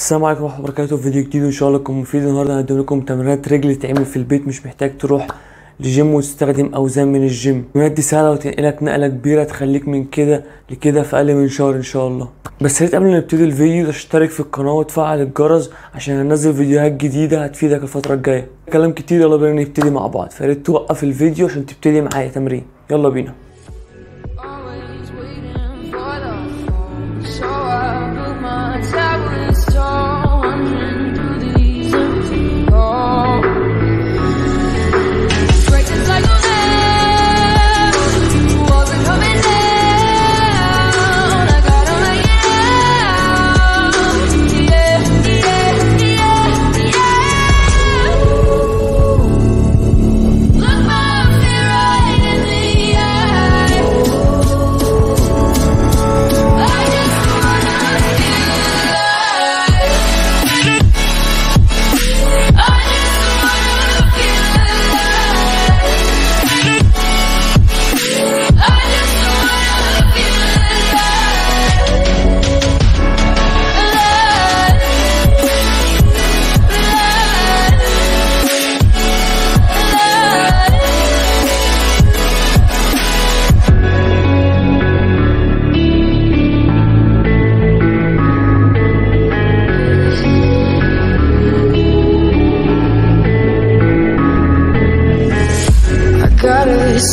السلام عليكم ورحمه الله وبركاته. فيديو جديد ان شاء الله لكم مفيد. النهارده هقدم لكم تمرينات رجل تتعمل في البيت، مش محتاج تروح لجيم وتستخدم اوزان من الجيم. التمرينات دي سهله وتنقلك نقله كبيره تخليك من كده لكده في اقل من شهر ان شاء الله. بس يا ريت قبل ما نبتدي الفيديو تشترك في القناه وتفعل الجرس عشان هننزل فيديوهات جديده هتفيدك الفتره الجايه. كلام كتير، يلا بينا نبتدي مع بعض، فيا ريت توقف الفيديو عشان تبتدي معايا تمرين. يلا بينا.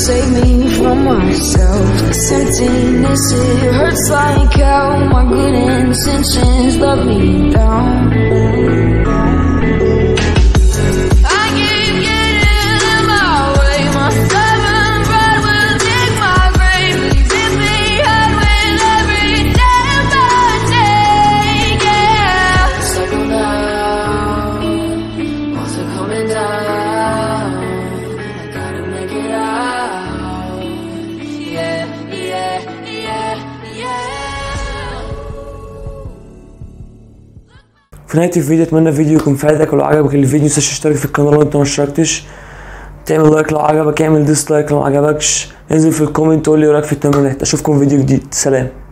Save me from myself. This emptiness, it hurts like hell. My good intentions let me down. في نهايه الفيديو اتمنى الفيديو يكون فادك، ولو عجبك الفيديو متنساش تشترك في القناه لو انت ما اشتركتش، تعمل لايك لو عجبك، اعمل ديسلايك لو ما عجبكش، انزل في الكومنت قول لي رايك في التمرين. اشوفكم في فيديو جديد، سلام.